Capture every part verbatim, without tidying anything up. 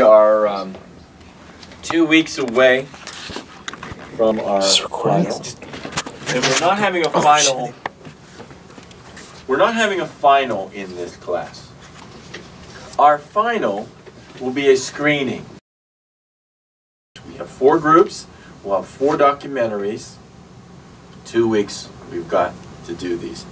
We are um, two weeks away from our final. And we're not having a final. We're not having a final in this class. Our final will be a screening. We have four groups. We'll have four documentaries. Two weeks we've got to do these.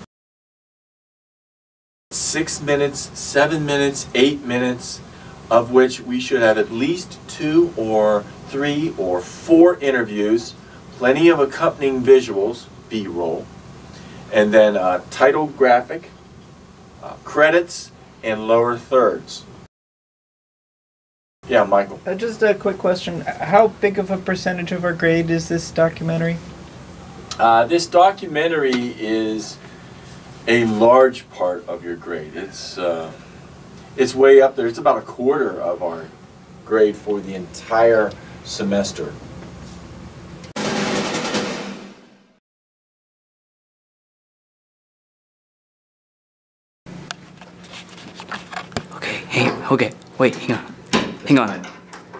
Six minutes, seven minutes, eight minutes, of which we should have at least two or three or four interviews, plenty of accompanying visuals, B-roll, and then uh, title graphic, uh, credits, and lower thirds. Yeah, Michael. Uh, just a quick question. How big of a percentage of our grade is this documentary? Uh, this documentary is a large part of your grade. It's, uh, it's way up there. It's about a quarter of our grade for the entire semester. Okay, hang on. Okay, wait, hang on. Hang on.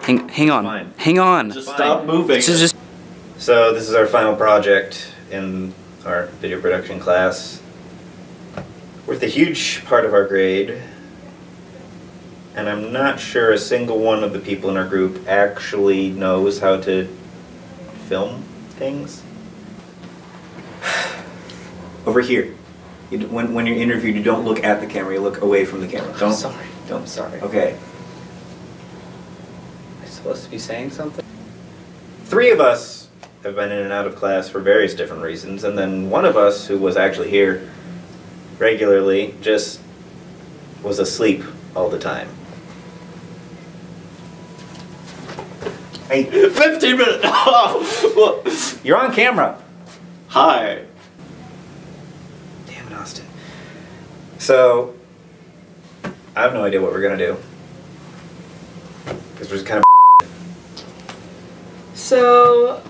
Hang, hang on. Fine. Hang on. Just stop moving. This is just so this is our final project in our video production class. With a huge part of our grade, and I'm not sure a single one of the people in our group actually knows how to film things. Over here. You, when, when you're interviewed, you don't look at the camera, you look away from the camera. Don't, I'm sorry. Don't, sorry. Okay. Supposed to be saying something? Three of us have been in and out of class for various different reasons, and then one of us, who was actually here regularly, just was asleep all the time. Hey, fifteen minutes! Oh, well, you're on camera! Hi! Damn it, Austin. So, I have no idea what we're gonna do. Because we're just kind of. So,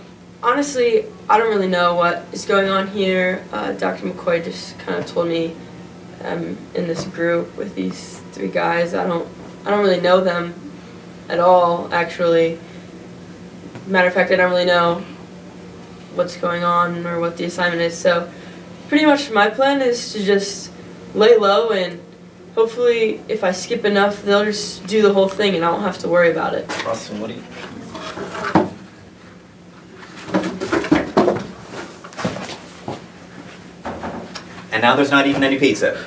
honestly, I don't really know what is going on here. Uh, Doctor McCoy just kind of told me I'm in this group with these three guys. I don't, I don't really know them at all, actually. Matter of fact, I don't really know what's going on or what the assignment is. So, pretty much my plan is to just lay low, and hopefully, if I skip enough, they'll just do the whole thing, and I won't have to worry about it. Austin, what do you? And now there's not even any pizza.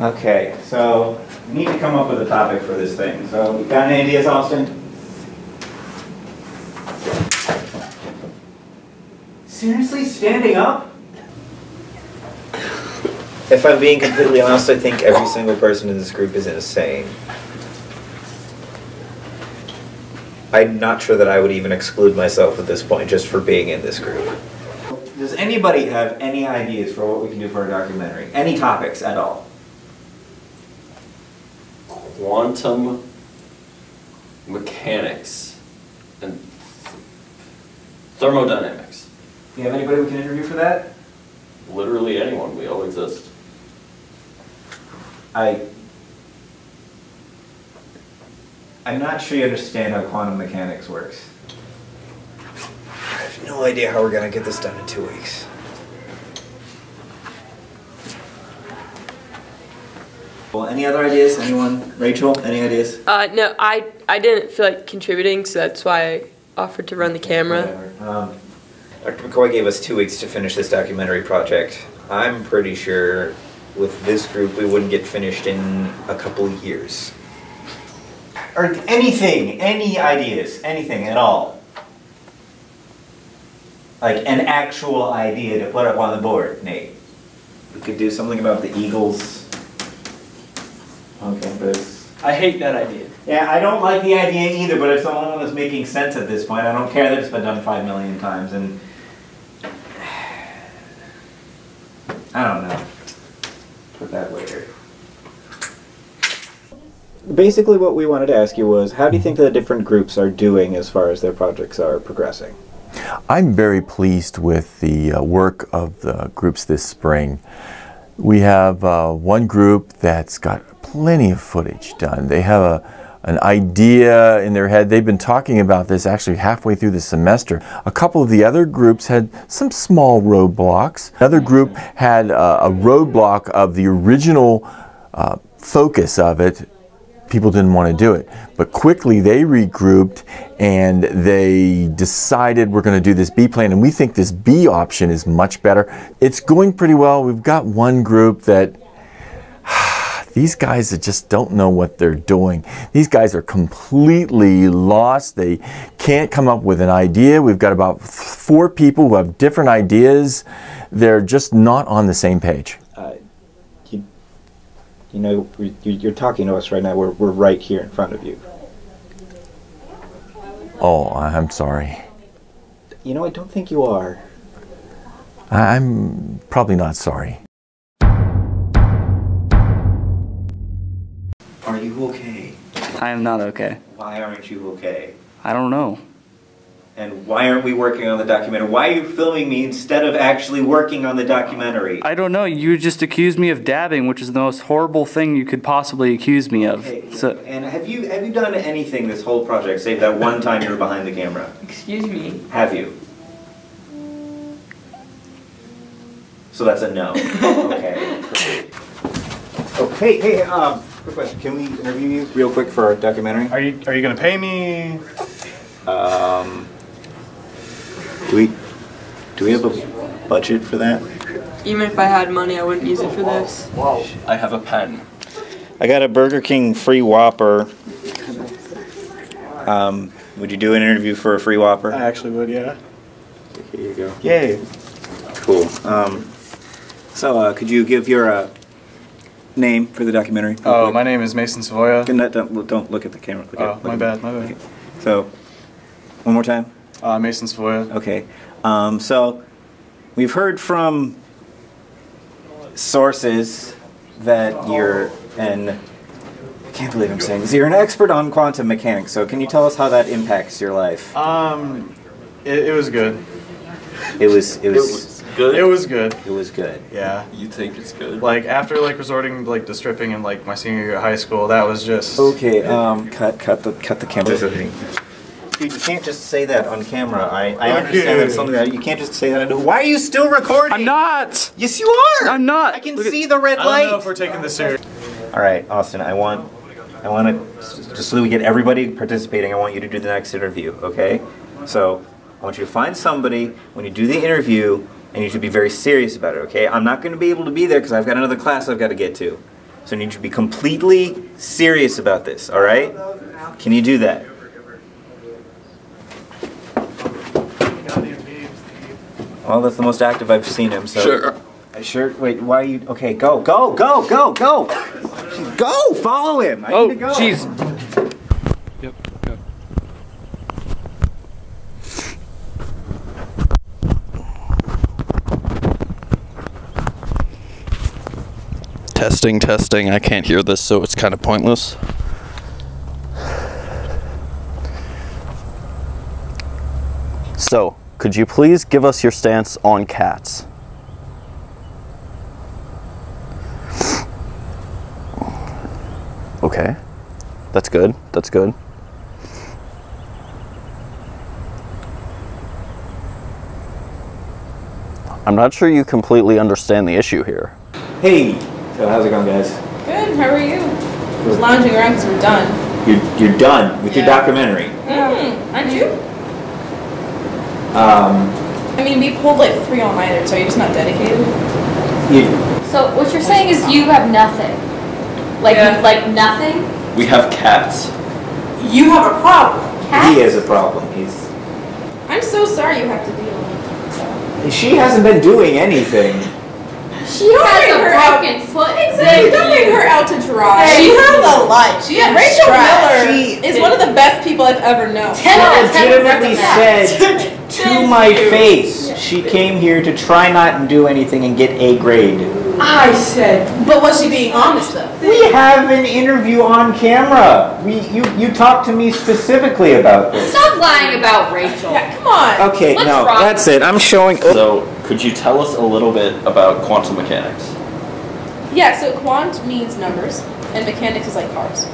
Okay, so we need to come up with a topic for this thing. So, got any ideas, Austin? Seriously, standing up? If I'm being completely honest, I think every single person in this group is insane. I'm not sure that I would even exclude myself at this point just for being in this group. Does anybody have any ideas for what we can do for a documentary? Any topics at all? Quantum mechanics and thermodynamics. Do you have anybody we can interview for that? Literally anyone. We all exist. I... I'm not sure you understand how quantum mechanics works. I have no idea how we're going to get this done in two weeks. Well, any other ideas? Anyone? Rachel, any ideas? Uh, no, I, I didn't feel like contributing, so that's why I offered to run the camera. Um, Doctor McCoy gave us two weeks to finish this documentary project. I'm pretty sure with this group we wouldn't get finished in a couple of years. Or anything, any ideas, anything at all. Like an actual idea to put up on the board, Nate. We could do something about the Eagles on campus. I hate that idea. Yeah, I don't like the idea either, but it's the only one that's making sense at this point. I don't care that it's been done five million times, and I don't know. Put that later. Basically what we wanted to ask you was, how do you think the different groups are doing as far as their projects are progressing? I'm very pleased with the uh, work of the groups this spring. We have uh, one group that's got plenty of footage done. They have a, an idea in their head. They've been talking about this actually halfway through the semester. A couple of the other groups had some small roadblocks. Another group had uh, a roadblock of the original uh, focus of it. People didn't want to do it, but quickly they regrouped and they decided we're going to do this B plan, and we think this B option is much better. It's going pretty well. We've got one group that these guys that just don't know what they're doing. These guys are completely lost. They can't come up with an idea. We've got about four people who have different ideas. They're just not on the same page. You know, you're talking to us right now. We're, we're right here in front of you. Oh, I'm sorry. You know, I don't think you are. I'm probably not sorry. Are you okay? I am not okay. Why aren't you okay? I don't know. And why aren't we working on the documentary? Why are you filming me instead of actually working on the documentary? I don't know. You just accused me of dabbing, which is the most horrible thing you could possibly accuse me of. Okay. So, and have you have you done anything this whole project, save that one time you were behind the camera? Excuse me? Have you? So that's a no. Okay. Oh, hey, hey, um, quick question. Can we interview you real quick for a documentary? Are you, are you going to pay me? Um... Do we, do we have a budget for that? Even if I had money, I wouldn't use it for this. Whoa, I have a pen. I got a Burger King free Whopper. Um, would you do an interview for a free Whopper? I actually would, yeah. Here you go. Yay. Cool. Um, so, uh, could you give your uh, name for the documentary? Oh, my name is Mason Savoya. Don't, don't look at the camera. Look oh, at, look my at, bad, my bad. Okay. So, one more time. Uh, Mason Savoya. Okay. Um, so, we've heard from sources that you're an, I can't believe I'm saying this, you're an expert on quantum mechanics, so can you tell us how that impacts your life? Um, it, it was good. It was, it was, it was good? It was good. It was good. Yeah. You think it's good? Like, after, like, resorting, like, to stripping in, like, my senior year of high school, that was just... Okay, um, cut, cut the, cut the camera. Dude, you can't just say that on camera. I, I understand that's something that you can't just say that. Why are you still recording? I'm not. Yes, you are. I'm not. I can Look see at, the red I light. I don't know if we're taking this seriously. All right, Austin. I want, I want to just so we get everybody participating. I want you to do the next interview. Okay? So I want you to find somebody when you do the interview, and you should be very serious about it. Okay? I'm not going to be able to be there because I've got another class I've got to get to. So I need you to be completely serious about this. All right? Can you do that? Well, that's the most active I've seen him, so... Sure. I sure... Wait, why are you... Okay, go, go, go, go, go! Go! Follow him! I oh, need to go! Oh, jeez. Yep, go. Testing, testing. I can't hear this, so it's kind of pointless. So... Could you please give us your stance on cats? Okay. That's good. That's good. I'm not sure you completely understand the issue here. Hey! So how's it going, guys? Good. How are you? Just lounging around because we're done. You're, you're done with yeah. your documentary. Mm-hmm. Aren't you? Um, I mean, we pulled like three all-nighters, so you're just not dedicated? You, so what you're saying is you have nothing. Like, yeah. like nothing? We have cats. You have a problem. Cats? He has a problem. He's. I'm so sorry you have to deal with it. She hasn't been doing anything. She has a broken foot. Exactly. Don't bring her out to dry. She has a life. She has Rachael Miller she is one of the best people I've ever known. She legitimately said to my face, yeah. she came here to try not to do anything and get A grade. I said, but was she being honest though? We have an interview on camera. We, you, you talked to me specifically about this. Stop lying about Rachael. Yeah, come on. Okay, What's no, wrong? that's it. I'm showing. So, could you tell us a little bit about quantum mechanics? Yeah, so quant means numbers, and mechanics is like cars.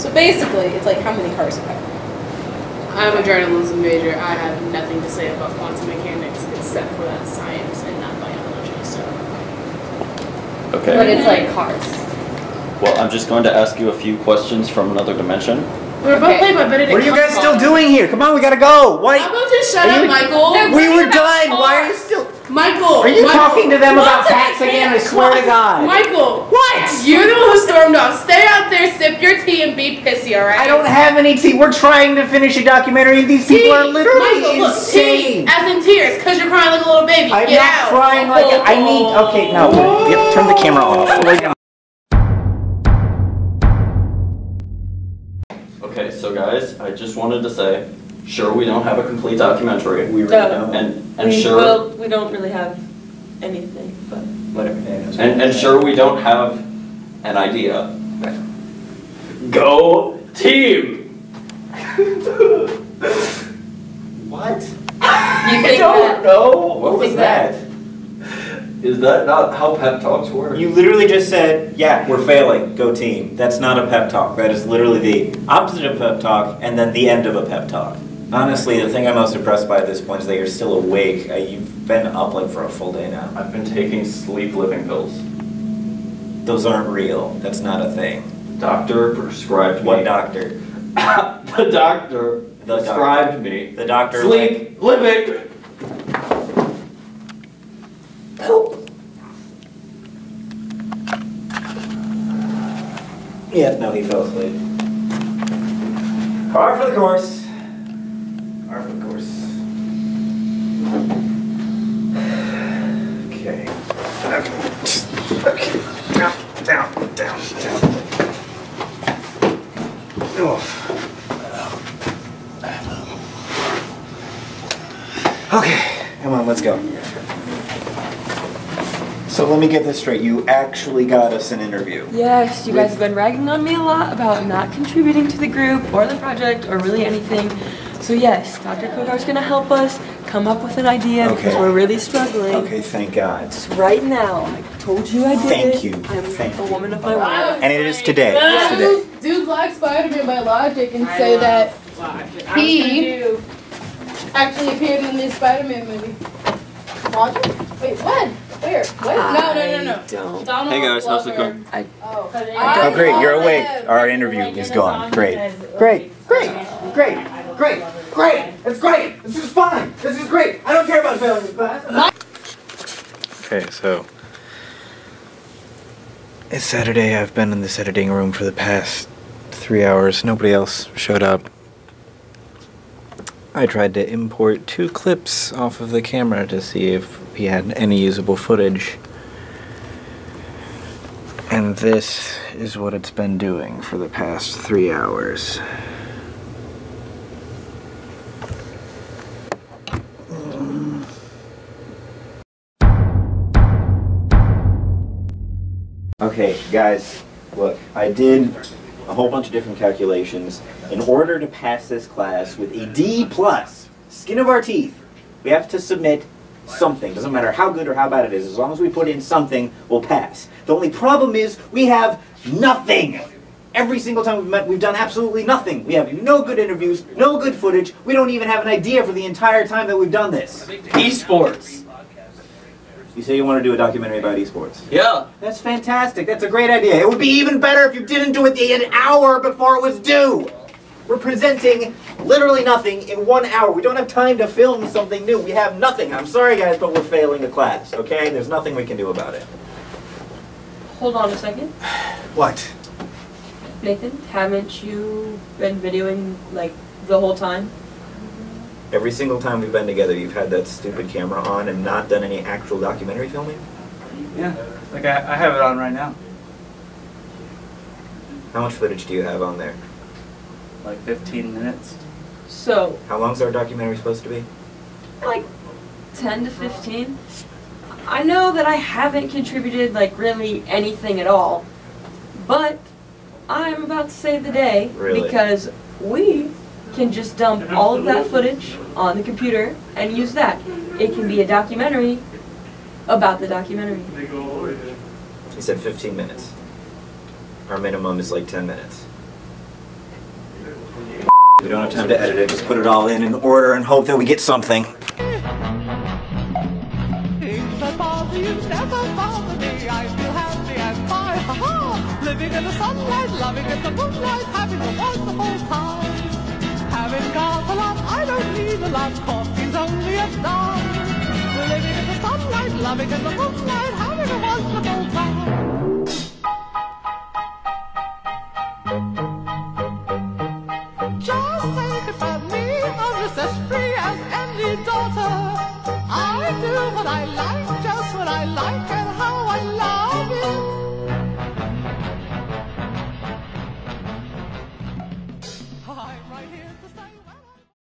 So basically, it's like how many cars you have. I'm a journalism major. I have nothing to say about quantum mechanics except for that science and not biology, so. Okay. But it's like cars. Well, I'm just going to ask you a few questions from another dimension. We're both played by Benedict. What are you guys still doing here? Come on, we gotta go. Why? How about just shut up, Michael? We were done. Why are you still? Michael, are you Michael, talking to them about facts again? I swear to God. Michael, what? You're the one who stormed off. Stay out there, sip your tea, and be pissy, all right? I don't have any tea. We're trying to finish a documentary, and these tea. people are literally Michael, look, insane. Tea, as in tears, because you're crying like a little baby. I'm Get not out. crying like a, I need. Okay, no. Yep, turn the camera off. Okay, so guys, I just wanted to say. Sure, we don't have a complete documentary. We really don't. And, and we, sure, well, we don't really have anything, but whatever. And, and sure, we don't have an idea. Go team! What? You think I don't that? know. What was that? that? Is that not how pep talks work? You literally just said, yeah, we're failing. Go team. That's not a pep talk. That is literally the opposite of pep talk and then the end of a pep talk. Honestly, the thing I'm most impressed by at this point is that you're still awake. Uh, you've been up like for a full day now. I've been taking sleep living pills. Those aren't real. That's not a thing. The doctor prescribed what me. What doctor? The doctor the prescribed doctor. me. The doctor. Sleep living. Help. Yeah, no, he fell asleep. Par for the course. Of course. Okay. Okay. Okay. Down. Down. Down. Down. Oh. Okay. Come on. Let's go. So let me get this straight. You actually got us an interview. Yes. You guys have been ragging on me a lot about not contributing to the group or the project or really anything. So yes, Doctor Kogar's going to help us come up with an idea okay. because we're really struggling. Okay, thank God. Just right now. I told you I did Thank it. you. I'm thank a woman of my word. And it is today. It's today. Dude likes Spider-Man by logic and I say that logic. he actually appeared in the Spider-Man movie. Logic? Wait, when? Where? Where? I no, no, no, no. Don't. Donald hey guys, how's it going? I, oh. I oh, great. You're awake. Our interview is gone. Great. Great. Great. Great. Great, great, it's great, this is fine, this is great, I don't care about failing this class. Okay, so, it's Saturday, I've been in this editing room for the past three hours, nobody else showed up. I tried to import two clips off of the camera to see if he had any usable footage. And this is what it's been doing for the past three hours. Okay, guys, look, I did a whole bunch of different calculations. In order to pass this class with a D plus, skin of our teeth, we have to submit something. Doesn't matter how good or how bad it is. As long as we put in something, we'll pass. The only problem is we have nothing. Every single time we've met, we've done absolutely nothing. We have no good interviews, no good footage. We don't even have an idea for the entire time that we've done this. eSports. You say you want to do a documentary about esports. Yeah. That's fantastic. That's a great idea. It would be even better if you didn't do it an hour before it was due. We're presenting literally nothing in one hour. We don't have time to film something new. We have nothing. I'm sorry, guys, but we're failing a class, okay? There's nothing we can do about it. Hold on a second. What? Nathan, haven't you been videoing, like, the whole time? Every single time we've been together, you've had that stupid camera on and not done any actual documentary filming? Yeah, like I, I have it on right now. How much footage do you have on there? Like fifteen minutes. So... How long is our documentary supposed to be? Like ten to fifteen. I know that I haven't contributed like really anything at all, but I'm about to save the day really? because we can just dump all of that footage on the computer and use that. It can be a documentary about the documentary. He said fifteen minutes. Our minimum is like ten minutes. We don't have time to edit it, just put it all in in order and hope that we get something. Things that bother you never bother me. I feel happy and fine, ha-ha! Living in the sunlight, loving in the moonlight, having a wonderful time. Having got a lot, I don't need a lot, coffee's only a dime. We're living in the sunlight, loving in the moonlight, having a wonderful time. I like